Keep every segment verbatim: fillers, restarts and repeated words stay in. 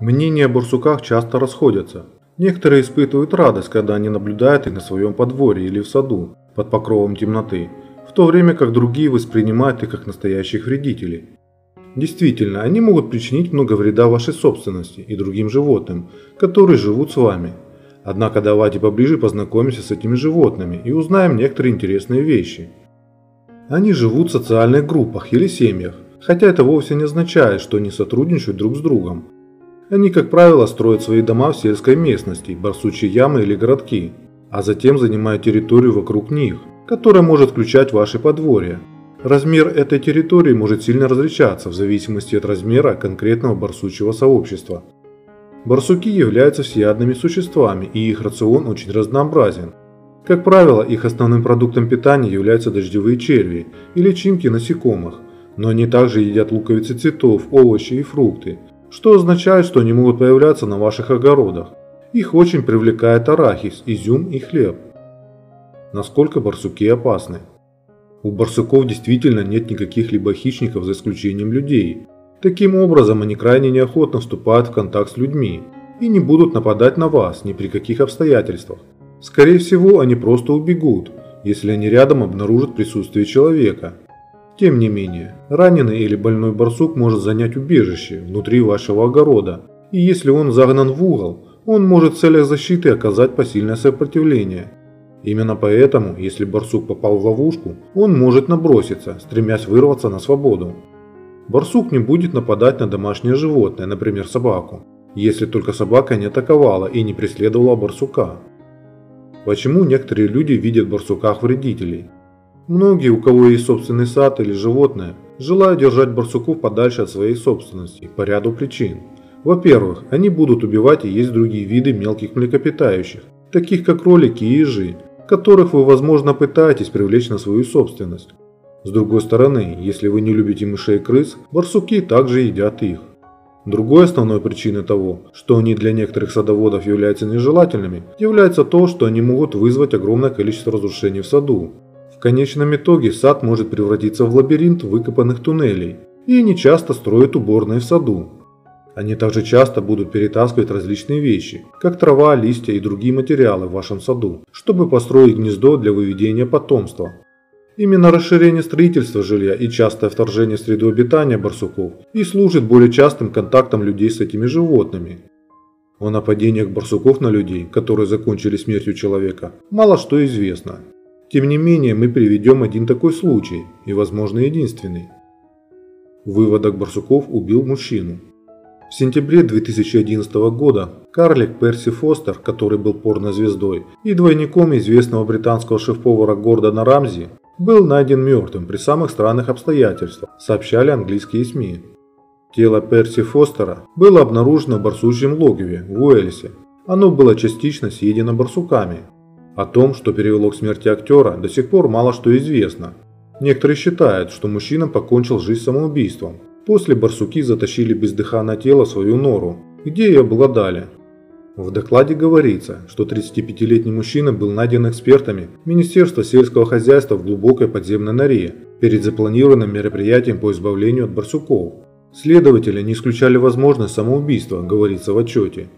Мнения о бурсуках часто расходятся. Некоторые испытывают радость, когда они наблюдают их на своем подворье или в саду, под покровом темноты, в то время как другие воспринимают их как настоящих вредителей. Действительно, они могут причинить много вреда вашей собственности и другим животным, которые живут с вами. Однако давайте поближе познакомимся с этими животными и узнаем некоторые интересные вещи. Они живут в социальных группах или семьях, хотя это вовсе не означает, что они сотрудничают друг с другом. Они, как правило, строят свои дома в сельской местности, барсучьи ямы или городки, а затем занимают территорию вокруг них, которая может включать ваше подворье. Размер этой территории может сильно различаться в зависимости от размера конкретного барсучьего сообщества. Барсуки являются всеядными существами, и их рацион очень разнообразен. Как правило, их основным продуктом питания являются дождевые черви и личинки насекомых, но они также едят луковицы цветов, овощи и фрукты, что означает, что они могут появляться на ваших огородах. Их очень привлекает арахис, изюм и хлеб. Насколько барсуки опасны? У барсуков действительно нет никаких либо хищников за исключением людей. Таким образом, они крайне неохотно вступают в контакт с людьми и не будут нападать на вас ни при каких обстоятельствах. Скорее всего, они просто убегут, если они рядом обнаружат присутствие человека. Тем не менее, раненый или больной барсук может занять убежище внутри вашего огорода, и если он загнан в угол, он может в целях защиты оказать посильное сопротивление. Именно поэтому, если барсук попал в ловушку, он может наброситься, стремясь вырваться на свободу. Барсук не будет нападать на домашнее животное, например, собаку, если только собака не атаковала и не преследовала барсука. Почему некоторые люди видят в барсуках вредителей? Многие, у кого есть собственный сад или животное, желают держать барсуков подальше от своей собственности по ряду причин. Во-первых, они будут убивать и есть другие виды мелких млекопитающих, таких как кролики и ежи, которых вы, возможно, пытаетесь привлечь на свою собственность. С другой стороны, если вы не любите мышей и крыс, барсуки также едят их. Другой основной причиной того, что они для некоторых садоводов являются нежелательными, является то, что они могут вызвать огромное количество разрушений в саду. В конечном итоге сад может превратиться в лабиринт выкопанных туннелей, и они часто строят уборные в саду. Они также часто будут перетаскивать различные вещи, как трава, листья и другие материалы в вашем саду, чтобы построить гнездо для выведения потомства. Именно расширение строительства жилья и частое вторжение в среду обитания барсуков и служит более частым контактом людей с этими животными. О нападениях барсуков на людей, которые закончили смертью человека, мало что известно. Тем не менее, мы приведем один такой случай, и, возможно, единственный. Выводок барсуков убил мужчину. В сентябре две тысячи одиннадцатого года карлик Перси Фостер, который был порнозвездой и двойником известного британского шеф-повара Гордона Рамзи, был найден мертвым при самых странных обстоятельствах, сообщали английские СМИ. Тело Перси Фостера было обнаружено в барсучьем логове в Уэльсе. Оно было частично съедено барсуками. О том, что привело к смерти актера, до сих пор мало что известно. Некоторые считают, что мужчина покончил жизнь самоубийством. После барсуки затащили бездыханное тело в свою нору, где и обглодали. В докладе говорится, что тридцатипятилетний мужчина был найден экспертами Министерства сельского хозяйства в глубокой подземной норе перед запланированным мероприятием по избавлению от барсуков. Следователи не исключали возможность самоубийства, говорится в отчете.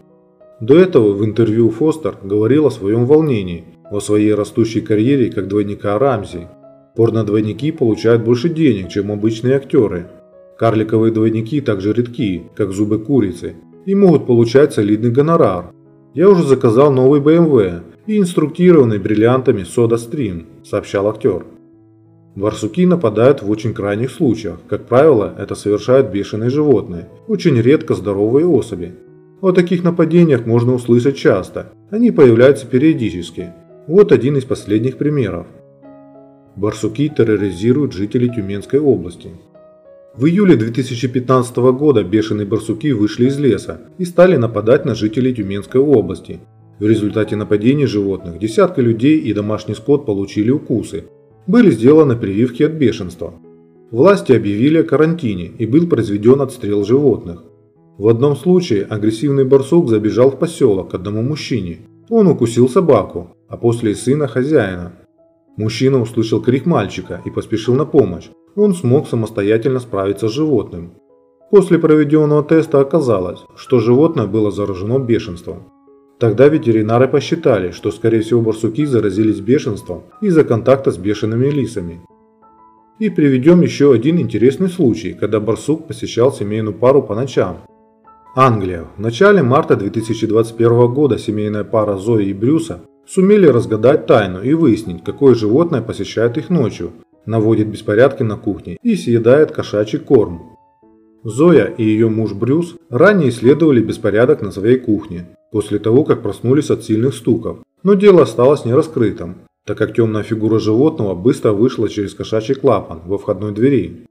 До этого в интервью Фостер говорил о своем волнении, о своей растущей карьере как двойника Рамзи. Порнодвойники получают больше денег, чем обычные актеры. Карликовые двойники также редки, как зубы курицы, и могут получать солидный гонорар. «Я уже заказал новый бэ эм вэ и инструктированный бриллиантами сода-стрим», сообщал актер. Барсуки нападают в очень крайних случаях. Как правило, это совершают бешеные животные, очень редко здоровые особи. О таких нападениях можно услышать часто, они появляются периодически. Вот один из последних примеров. Барсуки терроризируют жителей Тюменской области. В июле две тысячи пятнадцатого года бешеные барсуки вышли из леса и стали нападать на жителей Тюменской области. В результате нападений животных десятка людей и домашний скот получили укусы. Были сделаны прививки от бешенства. Власти объявили о карантине и был произведен отстрел животных. В одном случае агрессивный барсук забежал в поселок к одному мужчине. Он укусил собаку, а после и сына хозяина. Мужчина услышал крик мальчика и поспешил на помощь. Он смог самостоятельно справиться с животным. После проведенного теста оказалось, что животное было заражено бешенством. Тогда ветеринары посчитали, что скорее всего барсуки заразились бешенством из-за контакта с бешеными лисами. И приведем еще один интересный случай, когда барсук посещал семейную пару по ночам. Англия. В начале марта две тысячи двадцать первого года семейная пара Зои и Брюса сумели разгадать тайну и выяснить, какое животное посещает их ночью, наводит беспорядки на кухне и съедает кошачий корм. Зоя и ее муж Брюс ранее исследовали беспорядок на своей кухне, после того, как проснулись от сильных стуков, но дело осталось нераскрытым, так как темная фигура животного быстро вышла через кошачий клапан во входной двери.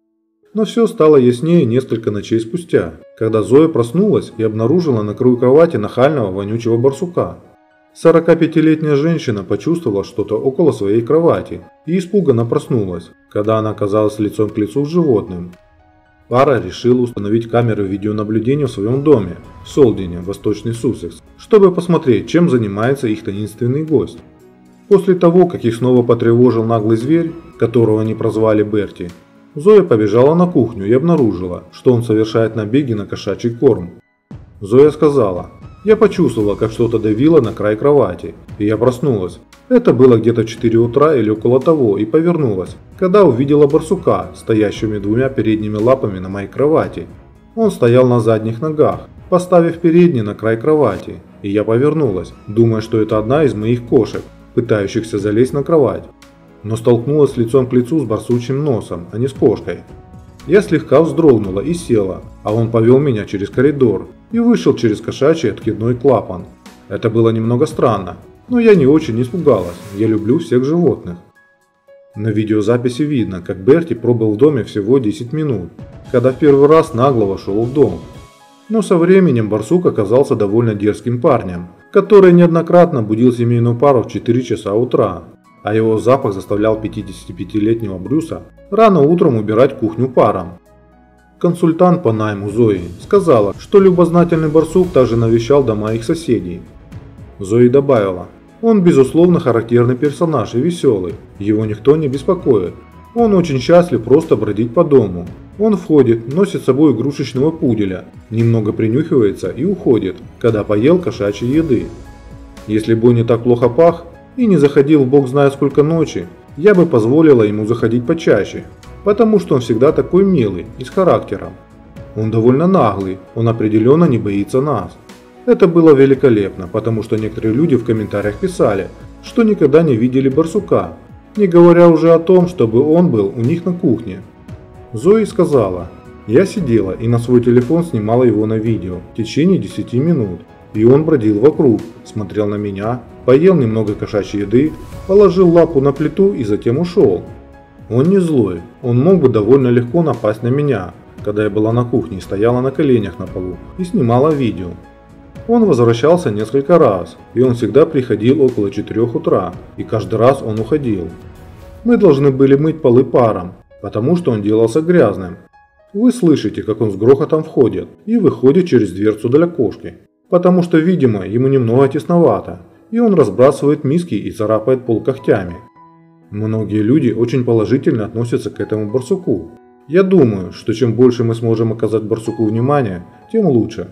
Но все стало яснее несколько ночей спустя, когда Зоя проснулась и обнаружила на краю кровати нахального вонючего барсука. сорокапятилетняя женщина почувствовала что-то около своей кровати и испуганно проснулась, когда она оказалась лицом к лицу с животным. Пара решила установить камеры видеонаблюдения в своем доме в Солдине, Восточный Сусекс, чтобы посмотреть, чем занимается их таинственный гость. После того, как их снова потревожил наглый зверь, которого они прозвали Берти, Зоя побежала на кухню и обнаружила, что он совершает набеги на кошачий корм. Зоя сказала: «Я почувствовала, как что-то давило на край кровати, и я проснулась. Это было где-то в четыре утра или около того, и повернулась, когда увидела барсука, стоящими двумя передними лапами на моей кровати. Он стоял на задних ногах, поставив передние на край кровати, и я повернулась, думая, что это одна из моих кошек, пытающихся залезть на кровать, но столкнулась лицом к лицу с барсучьим носом, а не с кошкой. Я слегка вздрогнула и села, а он повел меня через коридор и вышел через кошачий откидной клапан. Это было немного странно, но я не очень испугалась, я люблю всех животных». На видеозаписи видно, как Берти пробыл в доме всего десять минут, когда в первый раз нагло вошел в дом. Но со временем барсук оказался довольно дерзким парнем, который неоднократно будил семейную пару в четыре часа утра, а его запах заставлял пятидесятипятилетнего Брюса рано утром убирать кухню паром. Консультант по найму Зои сказала, что любознательный барсук также навещал дома их соседей. Зои добавила: «Он безусловно характерный персонаж и веселый, его никто не беспокоит. Он очень счастлив просто бродить по дому. Он входит, носит с собой игрушечного пуделя, немного принюхивается и уходит, когда поел кошачьей еды. Если бы он не так плохо пах и не заходил бог знает сколько ночи, я бы позволила ему заходить почаще, потому что он всегда такой милый и с характером. Он довольно наглый, он определенно не боится нас». Это было великолепно, потому что некоторые люди в комментариях писали, что никогда не видели барсука, не говоря уже о том, чтобы он был у них на кухне. Зои сказала: «Я сидела и на свой телефон снимала его на видео в течение десяти минут, и он бродил вокруг, смотрел на меня, поел немного кошачьей еды, положил лапу на плиту и затем ушел. Он не злой, он мог бы довольно легко напасть на меня, когда я была на кухне и стояла на коленях на полу и снимала видео. Он возвращался несколько раз, и он всегда приходил около четырёх утра, и каждый раз он уходил. Мы должны были мыть полы паром, потому что он делался грязным. Вы слышите, как он с грохотом входит и выходит через дверцу для кошки, потому что, видимо, ему немного тесновато, и он разбрасывает миски и царапает пол когтями. Многие люди очень положительно относятся к этому барсуку. Я думаю, что чем больше мы сможем оказать барсуку внимания, тем лучше».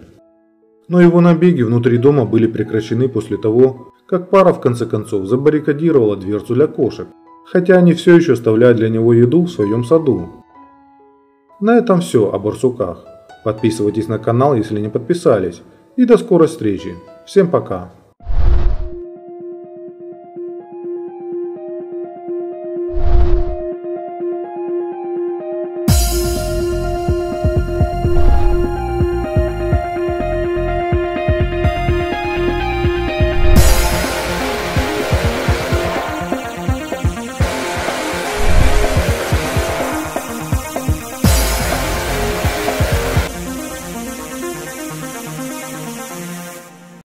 Но его набеги внутри дома были прекращены после того, как пара в конце концов забаррикадировала дверцу для кошек, хотя они все еще оставляют для него еду в своем саду. На этом все о барсуках. Подписывайтесь на канал, если не подписались, и до скорой встречи. Всем пока!